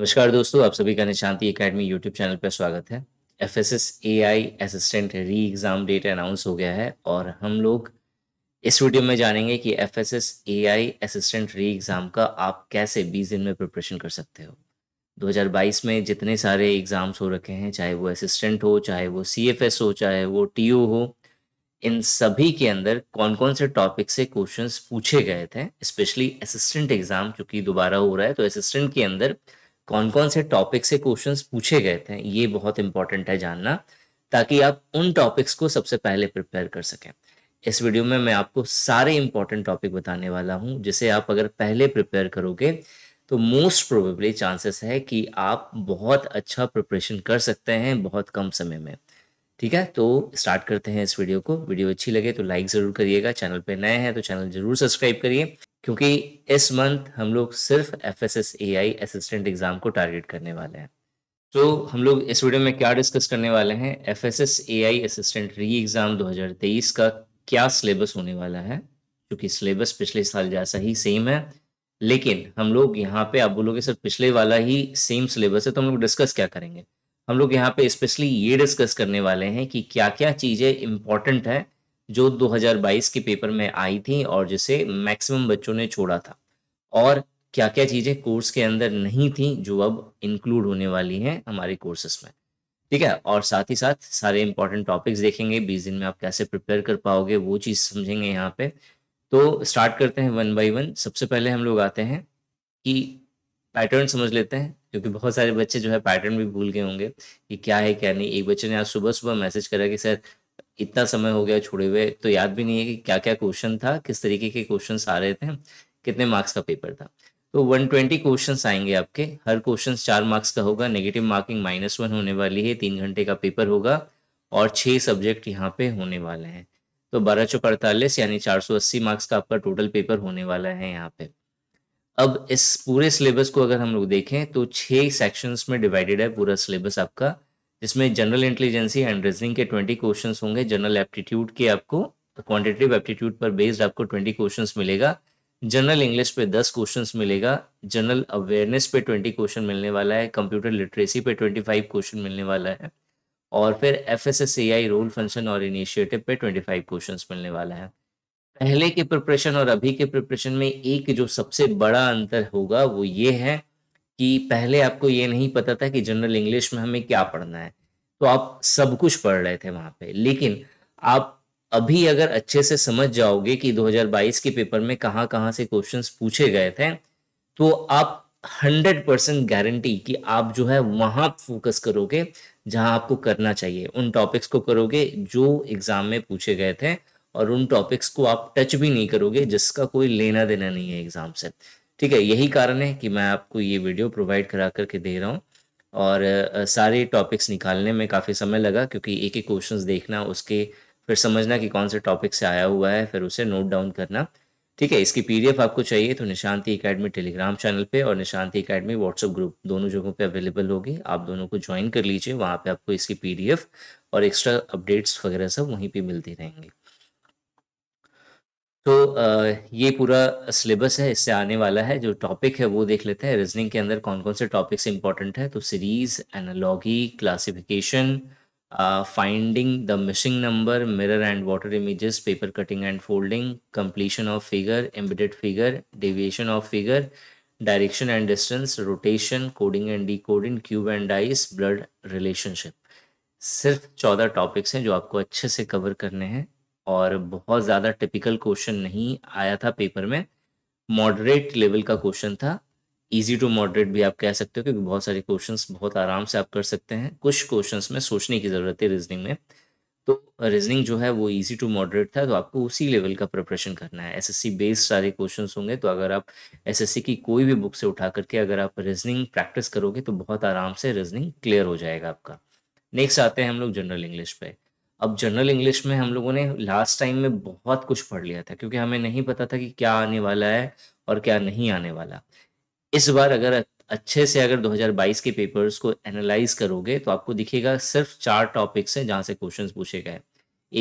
नमस्कार दोस्तों, आप सभी का निशांति अकेडमी यूट्यूब चैनल पर स्वागत है। FSS AI assistant re exam date announce हो गया है और हम लोग इस वीडियो में जानेंगे कि FSS AI assistant re exam का आप कैसे 20 दिन में प्रिपरेशन कर सकते हो। 2022 में जितने सारे एग्ज़ाम्स हो रखे हैं, चाहे वो असिस्टेंट हो, चाहे वो सीएफएस हो, चाहे वो टीओ हो, इन सभी के अंदर कौन कौन से टॉपिक से क्वेश्चंस पूछे गए थे, स्पेशली असिस्टेंट एग्ज़ाम चूँकि दोबारा हो रहा है तो असिस्टेंट के अंदर कौन कौन से टॉपिक से क्वेश्चंस पूछे गए थे, ये बहुत इंपॉर्टेंट है जानना, ताकि आप उन टॉपिक्स को सबसे पहले प्रिपेयर कर सकें। इस वीडियो में मैं आपको सारे इंपॉर्टेंट टॉपिक बताने वाला हूं, जिसे आप अगर पहले प्रिपेयर करोगे तो मोस्ट प्रोबेबली चांसेस है कि आप बहुत अच्छा प्रिपरेशन कर सकते हैं बहुत कम समय में। ठीक है, तो स्टार्ट करते हैं इस वीडियो को। वीडियो अच्छी लगे तो लाइक ज़रूर करिएगा, चैनल पर नए हैं तो चैनल ज़रूर सब्सक्राइब करिए, क्योंकि इस मंथ हम लोग सिर्फ एफएसएस एआई असिस्टेंट एग्ज़ाम को टारगेट करने वाले हैं। तो हम लोग इस वीडियो में क्या डिस्कस करने वाले हैं, FSS AI assistant re exam 2023 का क्या सिलेबस होने वाला है, क्योंकि सिलेबस पिछले साल जैसा ही सेम है, लेकिन हम लोग यहाँ पे आप बोलोगे सर पिछले वाला ही सेम सिलेबस है तो हम लोग डिस्कस क्या करेंगे। हम लोग यहाँ पे स्पेशली ये डिस्कस करने वाले हैं कि क्या क्या चीज़ें इम्पॉर्टेंट है जो 2022 के पेपर में आई थी और जिसे मैक्सिमम बच्चों ने छोड़ा था, और क्या क्या चीज़ें कोर्स के अंदर नहीं थी जो अब इंक्लूड होने वाली हैं हमारे कोर्सेस में। ठीक है, और साथ ही साथ सारे इंपॉर्टेंट टॉपिक्स देखेंगे, 20 दिन में आप कैसे प्रिपेयर कर पाओगे वो चीज़ समझेंगे यहाँ पे। तो स्टार्ट करते हैं वन बाई वन। सबसे पहले हम लोग आते हैं कि पैटर्न समझ लेते हैं, क्योंकि बहुत सारे बच्चे जो है पैटर्न भी भूल गए होंगे कि क्या है क्या नहीं। एक बच्चे ने आज सुबह सुबह मैसेज करा कि सर इतना समय हो गया छोड़े हुए, तो याद भी नहीं है कि क्या क्या क्वेश्चन था, किस तरीके के क्वेश्चंस आ रहे थे, कितने मार्क्स का पेपर था। तो 120 क्वेश्चंस आएंगे आपके, हर क्वेश्चन 4 मार्क्स का होगा, नेगेटिव मार्किंग -1 होने वाली है, 3 घंटे का पेपर होगा और 6 सब्जेक्ट यहाँ पे होने वाले हैं। तो 12×44 यानी 480 मार्क्स का आपका टोटल पेपर होने वाला है यहाँ पे। अब इस पूरे सिलेबस को अगर हम लोग देखें तो 6 सेक्शंस में डिवाइडेड है पूरा सिलेबस आपका, जिसमें जनरल इंटेलिजेंसी एंड रीजनिंग के 20 क्वेश्चंस होंगे, जनरल एप्टीट्यूड के आपको क्वांटिटेटिव एप्टीट्यूड पर बेस्ड आपको 20 क्वेश्चंस मिलेगा, जनरल इंग्लिश पे 10 क्वेश्चंस मिलेगा, जनरल अवेयरनेस पे 20 क्वेश्चन मिलने वाला है, कंप्यूटर लिटरेसी पे 25 क्वेश्चन मिलने वाला है, और फिर एफएसएसएआई रोल फंक्शन और इनिशिएटिव पे 25 क्वेश्चन मिलने वाला है। पहले के प्रिपरेशन और अभी के प्रिपरेशन में एक जो सबसे बड़ा अंतर होगा वो ये है कि पहले आपको ये नहीं पता था कि जनरल इंग्लिश में हमें क्या पढ़ना है, तो आप सब कुछ पढ़ रहे थे वहाँ पे। लेकिन आप अभी अगर अच्छे से समझ जाओगे कि 2022 के पेपर में कहाँ कहाँ से क्वेश्चंस पूछे गए थे, तो आप 100% गारंटी कि आप जो है वहाँ फोकस करोगे जहाँ आपको करना चाहिए, उन टॉपिक्स को करोगे जो एग्जाम में पूछे गए थे, और उन टॉपिक्स को आप टच भी नहीं करोगे जिसका कोई लेना देना नहीं है एग्जाम से। ठीक है, यही कारण है कि मैं आपको ये वीडियो प्रोवाइड करा करके दे रहा हूँ। और सारे टॉपिक्स निकालने में काफ़ी समय लगा, क्योंकि एक एक क्वेश्चंस देखना, उसके फिर समझना कि कौन से टॉपिक से आया हुआ है, फिर उसे नोट डाउन करना। ठीक है, इसकी पीडीएफ आपको चाहिए तो निशांति अकेडमी टेलीग्राम चैनल पे और निशांति अकेडमी व्हाट्सएप ग्रुप दोनों जगहों पे अवेलेबल होगी, आप दोनों को ज्वाइन कर लीजिए। वहाँ पर आपको इसकी पीडीएफ और एक्स्ट्रा अपडेट्स वगैरह सब वहीं पर मिलती रहेंगे। तो ये पूरा सिलेबस है, इससे आने वाला है जो टॉपिक है वो देख लेते हैं। रीजनिंग के अंदर कौन कौन से टॉपिक्स इंपॉर्टेंट है, तो series, analogy, classification, finding the missing number, mirror and water images, paper cutting and folding, completion of figure, embedded figure, deviation of figure, direction and distance, rotation, coding and decoding, cube and dice, blood relationship. सिर्फ 14 topics हैं जो आपको अच्छे से cover करने हैं, और बहुत ज़्यादा टिपिकल क्वेश्चन नहीं आया था पेपर में, मॉडरेट लेवल का क्वेश्चन था, इजी टू मॉडरेट भी आप कह सकते हो, क्योंकि बहुत सारे क्वेश्चंस बहुत आराम से आप कर सकते हैं, कुछ क्वेश्चंस में सोचने की ज़रूरत है रीजनिंग में। तो रीजनिंग जो है वो इजी टू मॉडरेट था, तो आपको उसी लेवल का प्रिपरेशन करना है। एसएससी बेस्ड सारे क्वेश्चन होंगे, तो अगर आप एसएससी की कोई भी बुक से उठा करके अगर आप रीजनिंग प्रैक्टिस करोगे तो बहुत आराम से रीजनिंग क्लियर हो जाएगा आपका। नेक्स्ट आते हैं हम लोग जनरल इंग्लिश पे। अब जनरल इंग्लिश में हम लोगों ने लास्ट टाइम में बहुत कुछ पढ़ लिया था, क्योंकि हमें नहीं पता था कि क्या आने वाला है और क्या नहीं आने वाला। इस बार अगर अच्छे से अगर 2022 के पेपर्स को एनालाइज करोगे तो आपको दिखेगा सिर्फ 4 टॉपिक्स हैं जहाँ से क्वेश्चंस पूछे गए।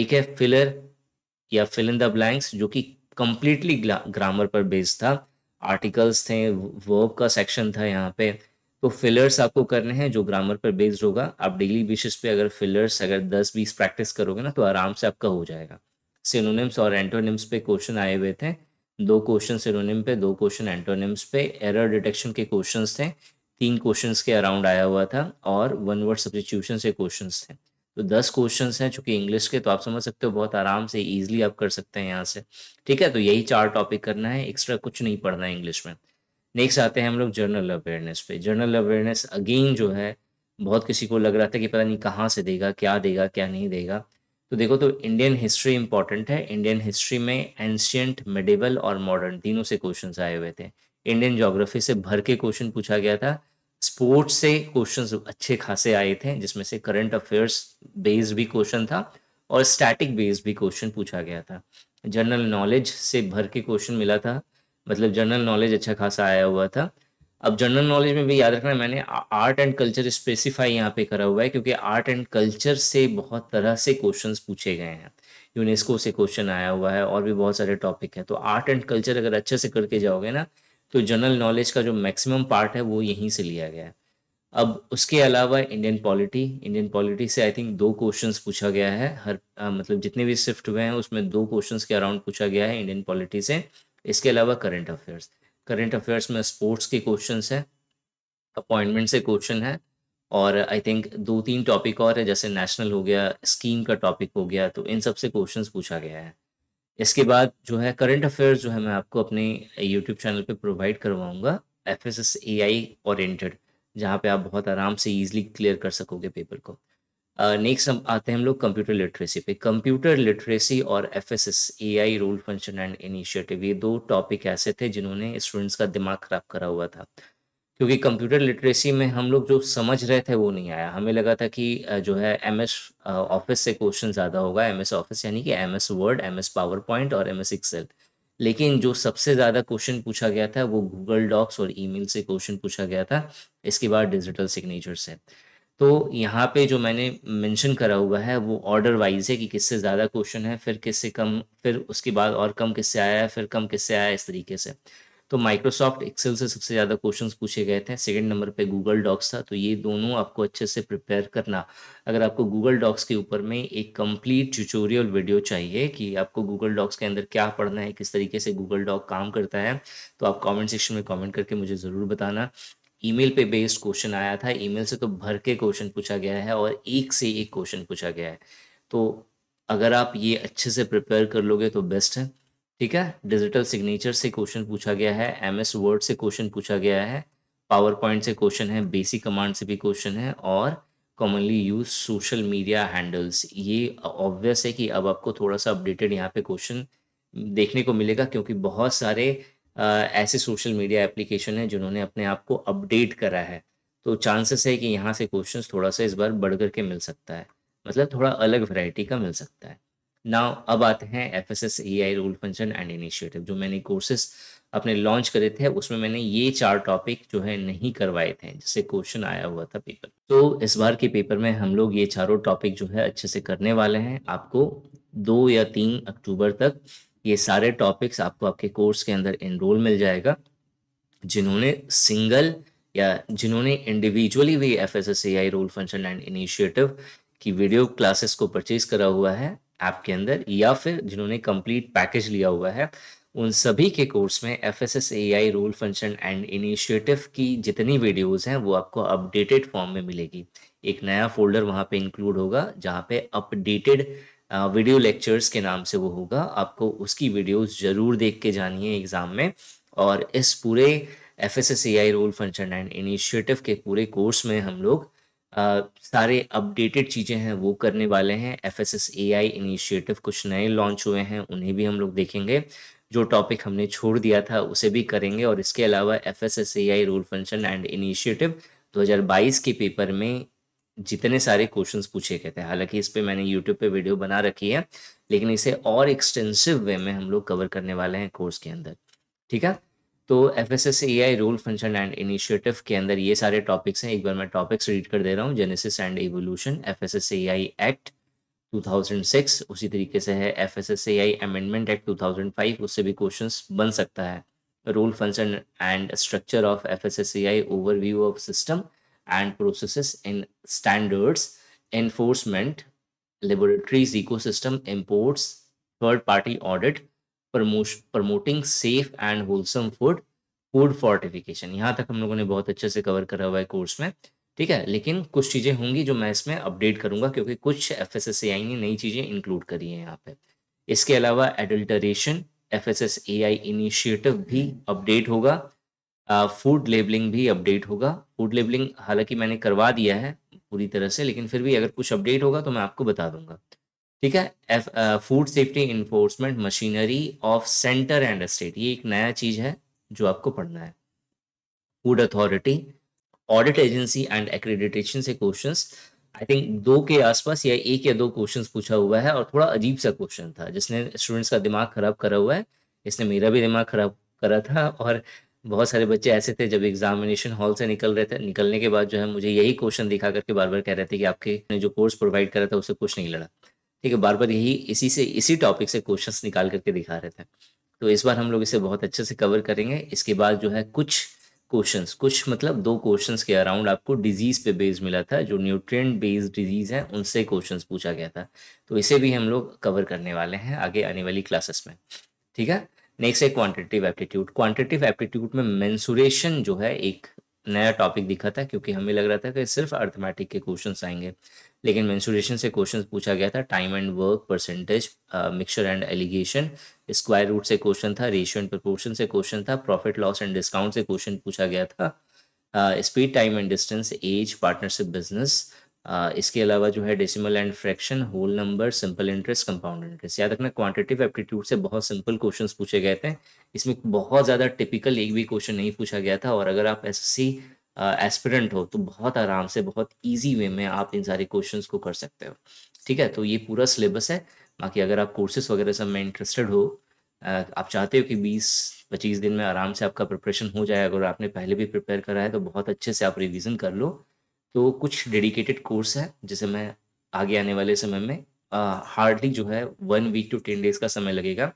एक है फिलर या फिल इन द ब्लैंक्स, जो कि कम्प्लीटली ग्रामर पर बेस्ड था, आर्टिकल्स थे, वर्ब का सेक्शन था यहाँ पे, तो फिलर्स आपको करने हैं जो ग्रामर पर बेस्ड होगा। आप डेली बेसिस पे अगर फिलर्स 10-20 प्रैक्टिस करोगे ना तो आराम से आपका हो जाएगा। सिनोनिम्स और एंटोनिम्स पे क्वेश्चन आए हुए थे, 2 क्वेश्चन सिनोनिम पे, 2 क्वेश्चन एंटोनिम्स पे। एरर डिटेक्शन के क्वेश्चन थे, 3 क्वेश्चन के अराउंड आया हुआ था और 1 वर्ड सब्स्टिट्यूशन से क्वेश्चन थे। तो 10 क्वेश्चन हैं चूंकि इंग्लिश के, तो आप समझ सकते हो बहुत आराम से ईजिली आप कर सकते हैं यहाँ से। ठीक है, तो यही 4 टॉपिक करना है, एक्स्ट्रा कुछ नहीं पढ़ना है इंग्लिश में। नेक्स्ट आते हैं हम लोग जनरल अवेयरनेस पे। जनरल अवेयरनेस अगेन जो है बहुत किसी को लग रहा था कि पता नहीं कहाँ से देगा क्या नहीं देगा। तो देखो, तो इंडियन हिस्ट्री इंपॉर्टेंट है। इंडियन हिस्ट्री में एंशियंट, मिडिवल और मॉडर्न तीनों से क्वेश्चन आए हुए थे। इंडियन ज्योग्राफी से भर के क्वेश्चन पूछा गया था। स्पोर्ट्स से क्वेश्चन अच्छे खासे आए थे जिसमें से करंट अफेयर्स बेस्ड भी क्वेश्चन था और स्टैटिक बेस्ड भी क्वेश्चन पूछा गया था। जनरल नॉलेज से भर के क्वेश्चन मिला था, मतलब जनरल नॉलेज अच्छा खासा आया हुआ था। अब जनरल नॉलेज में भी याद रखना, मैंने आर्ट एंड कल्चर स्पेसिफाई यहाँ पे करा हुआ है क्योंकि आर्ट एंड कल्चर से बहुत तरह से क्वेश्चंस पूछे गए हैं। यूनेस्को से क्वेश्चन आया हुआ है और भी बहुत सारे टॉपिक हैं। तो आर्ट एंड कल्चर अगर अच्छे से करके जाओगे ना तो जनरल नॉलेज का जो मैक्सिमम पार्ट है वो यहीं से लिया गया है। अब उसके अलावा इंडियन पॉलिटी से आई थिंक 2 क्वेश्चन पूछा गया है। हर मतलब जितने भी शिफ्ट हुए हैं उसमें 2 क्वेश्चन के अराउंड पूछा गया है इंडियन पॉलिटी से। इसके अलावा करंट अफेयर्स में स्पोर्ट्स के क्वेश्चंस हैं, अपॉइंटमेंट से क्वेश्चन है और आई थिंक 2-3 टॉपिक और है, जैसे नेशनल हो गया, स्कीम का टॉपिक हो गया, तो इन सब से क्वेश्चंस पूछा गया है। इसके बाद जो है करंट अफेयर्स जो है मैं आपको अपने यूट्यूब चैनल पे प्रोवाइड करवाऊंगा, FSSAI ओरिएंटेड, जहाँ पे आप बहुत आराम से ईजिली क्लियर कर सकोगे पेपर को। नेक्स्ट आते हैं हम लोग कंप्यूटर लिटरेसी पे। कंप्यूटर लिटरेसी और FSSAI role, function and initiative, ये 2 टॉपिक ऐसे थे जिन्होंने स्टूडेंट्स का दिमाग खराब करा हुआ था क्योंकि कंप्यूटर लिटरेसी में हम लोग जो समझ रहे थे वो नहीं आया। हमें लगा था कि जो है एमएस ऑफिस से क्वेश्चन ज़्यादा होगा, एमएस ऑफिस यानी कि MS word, MS PowerPoint और एमएस एक्सेल। लेकिन जो सबसे ज़्यादा क्वेश्चन पूछा गया था वो गूगल डॉक्स और ईमेल से क्वेश्चन पूछा गया था, इसके बाद डिजिटल सिग्नेचर से। तो यहाँ पे जो मैंने मेंशन करा हुआ है वो ऑर्डर वाइज है कि किससे ज़्यादा क्वेश्चन है, फिर किससे कम, फिर उसके बाद और कम किससे आया है, फिर कम किससे आया है, इस तरीके से। तो माइक्रोसॉफ्ट एक्सेल से सबसे ज़्यादा क्वेश्चंस पूछे गए थे, सेकंड नंबर पे गूगल डॉक्स था। तो ये दोनों आपको अच्छे से प्रिपेयर करना। अगर आपको गूगल डॉक्स के ऊपर में एक कंप्लीट ट्यूटोरियल वीडियो चाहिए कि आपको गूगल डॉक्स के अंदर क्या पढ़ना है, किस तरीके से गूगल डॉक काम करता है, तो आप कॉमेंट सेक्शन में कॉमेंट करके मुझे ज़रूर बताना। ईमेल पे बेस्ड क्वेश्चन आया था, ईमेल से तो भर के क्वेश्चन पूछा गया है और एक से एक क्वेश्चन पूछा गया है। तो अगर आप ये अच्छे से प्रिपेयर कर लोगे तो बेस्ट है। ठीक है, डिजिटल सिग्नेचर से क्वेश्चन पूछा गया है, एमएस वर्ड से क्वेश्चन पूछा गया है, पावर पॉइंट से क्वेश्चन है, बेसिक कमांड से भी क्वेश्चन है और commonly use social media handles. ये ऑब्वियस है कि अब आपको थोड़ा सा अपडेटेड यहाँ पे क्वेश्चन देखने को मिलेगा क्योंकि बहुत सारे ऐसे सोशल मीडिया एप्लीकेशन है जिन्होंने अपने आप को अपडेट करा है। तो चांसेस है कि यहाँ से क्वेश्चंस थोड़ा सा इस बार बढ़ करके मिल सकता है, मतलब थोड़ा अलग वैरायटी का मिल सकता है। नाउ अब आते हैं FSSAI rule, function and initiative. जो मैंने कोर्सेस अपने लॉन्च करे थे उसमें मैंने ये 4 टॉपिक जो है नहीं करवाए थे जिससे क्वेश्चन आया हुआ था पेपर। तो इस बार के पेपर में हम लोग ये चारों टॉपिक जो है अच्छे से करने वाले हैं। आपको 2 या 3 अक्टूबर तक ये सारे टॉपिक्स आपको आपके कोर्स के अंदर एनरोल मिल जाएगा। जिन्होंने सिंगल या जिन्होंने इंडिविजुअली भी FSSAI role, function and initiative की वीडियो क्लासेस को परचेज करा हुआ है ऐप के अंदर, या फिर जिन्होंने कंप्लीट पैकेज लिया हुआ है, उन सभी के कोर्स में FSSAI role, function and initiative की जितनी वीडियोस हैं वो आपको अपडेटेड फॉर्म में मिलेगी। एक नया फोल्डर वहाँ पे इंक्लूड होगा जहाँ पे अपडेटेड वीडियो लेक्चर्स के नाम से वो होगा। आपको उसकी वीडियोस जरूर देख के जानी है एग्ज़ाम में। और इस पूरे FSSAI role, function and initiative के पूरे कोर्स में हम लोग सारे अपडेटेड चीज़ें हैं वो करने वाले हैं। FSSAI इनिशिएटिव कुछ नए लॉन्च हुए हैं, उन्हें भी हम लोग देखेंगे। जो टॉपिक हमने छोड़ दिया था उसे भी करेंगे और इसके अलावा FSSAI role, function and initiative 2022 के पेपर में जितने सारे क्वेश्चंस पूछे गए थे, हालांकि इस पे मैंने यूट्यूब पे वीडियो बना रखी है, लेकिन इसे और एक्सटेंसिव वे में हम लोग कवर करने वाले हैं कोर्स के अंदर। ठीक है, तो FSSAI role, function and initiative के अंदर ये सारे टॉपिक्स हैं। एक बार मैं टॉपिक्स रीड कर दे रहा हूँ। Genesis and evolution, FSSAI act 2006, उसी तरीके से है FSSAI अमेंडमेंट एक्ट 2005, उससे भी क्वेश्चन बन सकता है। role, function and structure of FSSAI AI, overview of system and processes in standards, enforcement, laboratories ecosystem, imports, third party audit, promoting safe and wholesome food, food fortification. यहाँ तक हम लोगों ने बहुत अच्छे से कवर करा हुआ है कोर्स में, ठीक है। लेकिन कुछ चीजें होंगी जो मैं इसमें अपडेट करूंगा क्योंकि कुछ FSSAI ने नई चीजें इंक्लूड करी हैं यहाँ पे। इसके अलावा एडल्टरेशन FSSAI इनिशिएटिव भी अपडेट होगा, फूड लेबलिंग भी अपडेट होगा। फूड लेबलिंग हालांकि मैंने करवा दिया है पूरी तरह से, लेकिन फिर भी अगर कुछ अपडेट होगा तो मैं आपको बता दूंगा, ठीक है। Food safety enforcement machinery of centre and state, ये एक नया चीज है जो आपको पढ़ना है। Food authority, audit agency and accreditation से क्वेश्चंस, आई थिंक 2 के आसपास या 1 या 2 क्वेश्चंस पूछा हुआ है और थोड़ा अजीब सा क्वेश्चन था जिसने स्टूडेंट्स का दिमाग खराब करा हुआ है। इसने मेरा भी दिमाग खराब करा था और बहुत सारे बच्चे ऐसे थे जब एग्जामिनेशन हॉल से निकल रहे थे, निकलने के बाद जो है मुझे यही क्वेश्चन दिखा करके बार बार कह रहे थे कि आपके ने जो कोर्स प्रोवाइड करा था उससे कुछ नहीं लड़ा, ठीक है। बार बार यही इसी टॉपिक से क्वेश्चन निकाल करके दिखा रहे थे। तो इस बार हम लोग इसे बहुत अच्छे से कवर करेंगे। इसके बाद जो है कुछ क्वेश्चंस, कुछ मतलब 2 क्वेश्चंस के अराउंड आपको डिजीज पे बेस मिला था, जो न्यूट्रिएंट बेस्ड डिजीज है उनसे क्वेश्चंस पूछा गया था, तो इसे भी हम लोग कवर करने वाले हैं आगे आने वाली क्लासेस में, ठीक है। नेक्स्ट है क्वांटिटेटिव एप्टीट्यूड। क्वांटिटेटिव एप्टीट्यूड में मेंसुरेशन जो है एक नया टॉपिक दिखा था क्योंकि हमें लग रहा था कि सिर्फ अर्थमेटिक के क्वेश्चंस आएंगे, लेकिन मेंसुरेशन से क्वेश्चंस पूछा गया था। Time and work, percentage, mixture and alligation, square root से क्वेश्चन था, रेशियो एंड प्रोपोर्शन से क्वेश्चन था, प्रॉफिट लॉस एंड डिस्काउंट से क्वेश्चन पूछा गया था, speed time and distance, age, partnership business, इसके अलावा जो है decimal and fraction, whole number, simple interest, compound interest. याद रखना क्वांटिटेटिव एप्टीट्यूड से बहुत सिंपल क्वेश्चंस पूछे गए थे, इसमें बहुत ज़्यादा टिपिकल एक भी क्वेश्चन नहीं पूछा गया था और अगर आप एसएससी एस्पिरेंट हो तो बहुत आराम से, बहुत ईजी वे में आप इन सारे क्वेश्चंस को कर सकते हो, ठीक है। तो ये पूरा सिलेबस है। बाकी अगर आप कोर्सेस वगैरह सब में इंटरेस्टेड हो, आप चाहते हो कि 20-25 दिन में आराम से आपका प्रिपरेशन हो जाए, अगर आपने पहले भी प्रिपेयर करा है तो बहुत अच्छे से आप रिविज़न कर लो, तो कुछ डेडिकेटेड कोर्स है जिसे मैं आगे आने वाले समय में हार्डली जो है 1 वीक टू 10 डेज का समय लगेगा,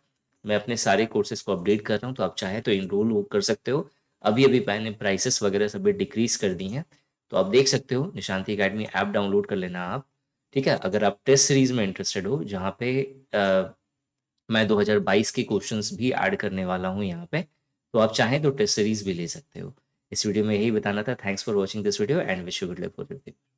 मैं अपने सारे कोर्सेज को अपडेट कर रहा हूँ। तो आप चाहे तो इनरोल कर सकते हो। अभी अभी मैंने प्राइसेस वगैरह सब डिक्रीज कर दी हैं, तो आप देख सकते हो, निशांति अकेडमी ऐप डाउनलोड कर लेना आप, ठीक है। अगर आप टेस्ट सीरीज में इंटरेस्टेड हो, जहाँ पे मैं 2022 के क्वेश्चंस भी ऐड करने वाला हूँ यहाँ पे, तो आप चाहें तो टेस्ट सीरीज भी ले सकते हो। इस वीडियो में यही बताना था। Thanks for watching this video and wish you good luck for your day.